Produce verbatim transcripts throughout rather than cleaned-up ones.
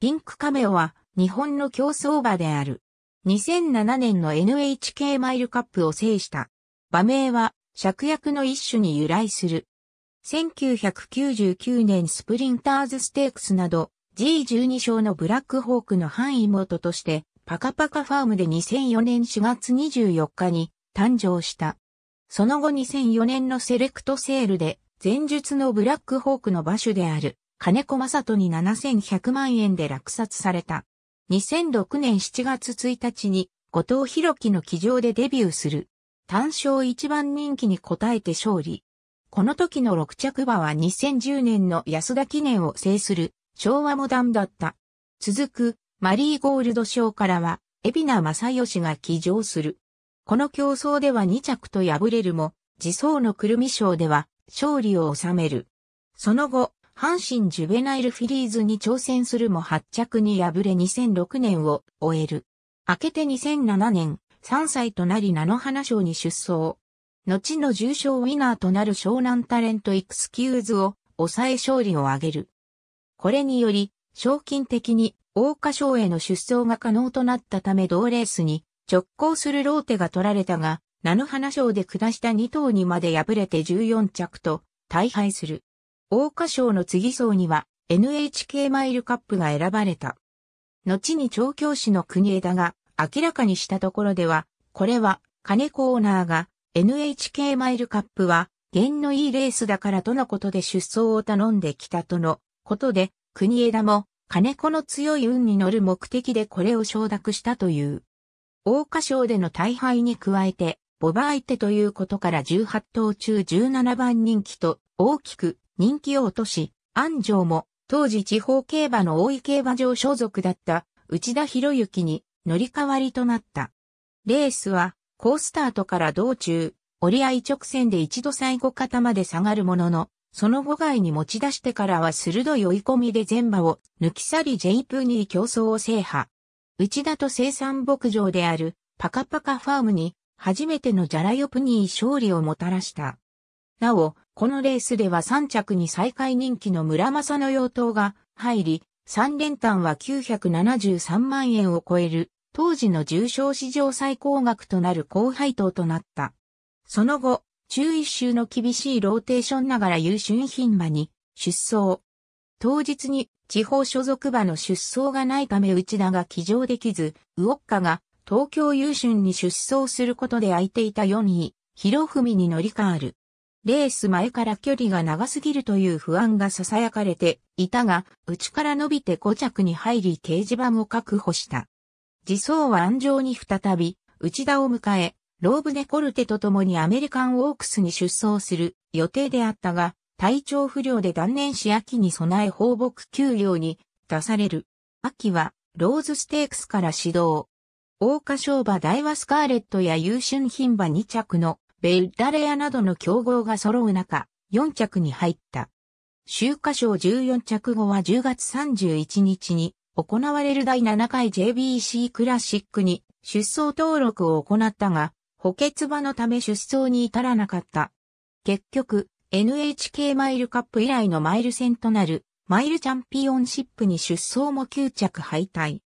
ピンクカメオは日本の競走馬である。にせんななねんの エヌエイチケー マイルカップを制した。馬名は芍薬の一種に由来する。せんきゅうひゃくきゅうじゅうきゅうねんスプリンターズステークスなど ジーじゅうに 勝のブラックホークの範囲元としてパカパカファームでにせんよねんしがつにじゅうよっかに誕生した。その後にせんよねんのセレクトセールで前述のブラックホークの馬主である金子正人にななせんひゃくまんえんで落札された。にせんろくねんしちがつついたちに後藤弘樹の騎乗でデビューする。単勝一番人気に応えて勝利。この時のろくちゃくばはにせんじゅうねんの安田記念を制する昭和モダンだった。続くマリーゴールド賞からは海老名正義が騎乗する。この競争ではにちゃくと敗れるも、次走のくるみ賞では勝利を収める。その後、阪神ジュベナイルフィリーズに挑戦するもはっちゃくに敗れにせんろくねんを終える。明けてにせんななねん、さんさいとなり菜の花賞に出走。後の重賞ウィナーとなる湘南タレントエクスキューズを抑え勝利を挙げる。これにより、賞金的に桜花賞への出走が可能となったため同レースに直行するローテが取られたが、菜の花賞で下したにとうにまで敗れてじゅうよんちゃくと大敗する。桜花賞の次走には エヌエイチケー マイルカップが選ばれた。後に調教師の国枝が明らかにしたところでは、これは金子オーナーが エヌエイチケー マイルカップは験のいいレースだからとのことで出走を頼んできたとのことで、国枝も金子の強い運に乗る目的でこれを承諾したという。桜花賞での大敗に加えて、牡馬相手ということからじゅうはっとうちゅうじゅうななばんにんきと大きく人気を落とし、安城も当時地方競馬の大井競馬場所属だった内田博之に乗り換わりとなった。レースは好スタートから道中、折り合い直線で一度最後方まで下がるものの、その後外に持ち出してからは鋭い追い込みで全馬を抜き去り ジェイ プーニー競争を制覇。内田と生産牧場であるパカパカファームに初めてのジャラヨプニー勝利をもたらした。なお、このレースではさんちゃくに最下位人気の村正の養豚が入り、さんれんたんはきゅうひゃくななじゅうさんまんえんを超える、当時の重賞史上最高額となる高配当となった。その後、中一周の厳しいローテーションながら優駿牝馬に出走。当日に地方所属馬の出走がないため内田が騎乗できず、ウオッカが東京優駿に出走することで空いていたよんい、博文に乗り換わる。レース前から距離が長すぎるという不安が囁かれていたが、内から伸びてごちゃくに入り掲示板を確保した。次走は安城に再び、内田を迎え、ローブデコルテと共にアメリカンオークスに出走する予定であったが、体調不良で断念し秋に備え放牧休養に出される。秋は、ローズステークスから始動。桜花賞馬ダイワスカーレットや優駿牝馬にちゃくの、ベッラレアなどの競合が揃う中、よんちゃくに入った。秋華賞じゅうよんちゃくごはじゅうがつさんじゅういちにちに行われるだいななかい ジェイビーシー クラシックに出走登録を行ったが、補欠馬のため出走に至らなかった。結局、エヌエイチケー マイルカップ以来のマイル戦となるマイルチャンピオンシップに出走もきゅうちゃく敗退。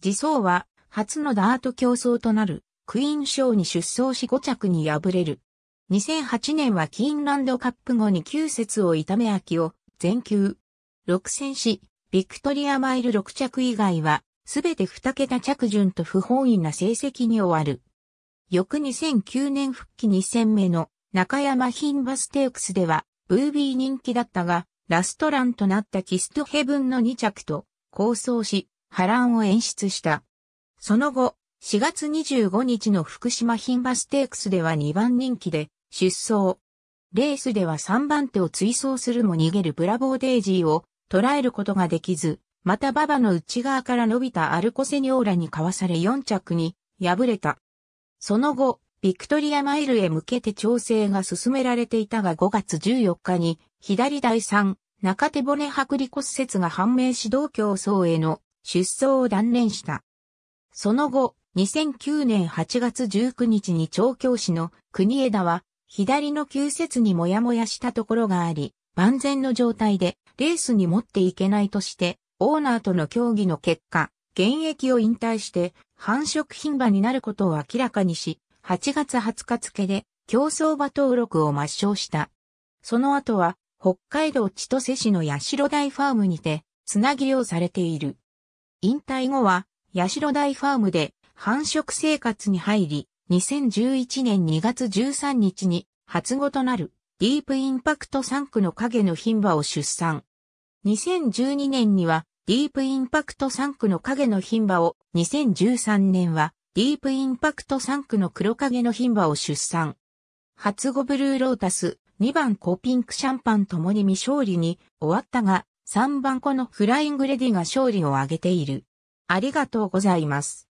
次走は初のダート競争となる。クイーン賞に出走しごちゃくに敗れる。にせんはちねんはキーンランドカップ後にきゅう節を痛め秋を全休。ろく戦し、ビクトリアマイルろくちゃく以外は、すべてにけた着順と不本意な成績に終わる。翌にせんきゅうねん復帰にせんめの中山牝馬ステークスでは、ブービー人気だったが、ラストランとなったキストヘブンのにちゃくと、交走し、波乱を演出した。その後、しがつにじゅうごにちの福島牝馬ステークスではにばんにんきで出走。レースではさんばんてを追走するも逃げるブラボーデイジーを捉えることができず、また馬場の内側から伸びたアルコセニョーラにかわされよんちゃくに敗れた。その後、ビクトリアマイルへ向けて調整が進められていたがごがつじゅうよっかに左だいさん中手骨剥離骨折が判明し同競争への出走を断念した。その後、にせんきゅうねんはちがつじゅうくにちに調教師の国枝は左の臼節にもやもやしたところがあり、万全の状態でレースに持っていけないとしてオーナーとの協議の結果、現役を引退して繁殖牝馬になることを明らかにし、はちがつはつか付で競走馬登録を抹消した。その後は北海道千歳市の八代台ファームにてつなぎをされている。引退後は八代台ファームで繁殖生活に入り、にせんじゅういちねんにがつじゅうさんにちに初子となるディープインパクト産駒の影の牝馬を出産。にせんじゅうにねんにはディープインパクト産駒の影の牝馬を、にせんじゅうさんねんはディープインパクト産駒の黒影の牝馬を出産。初子ブルーロータス、にばん子ピンクシャンパンともに未勝利に終わったが、さんばん子のフライングレディが勝利を挙げている。ありがとうございます。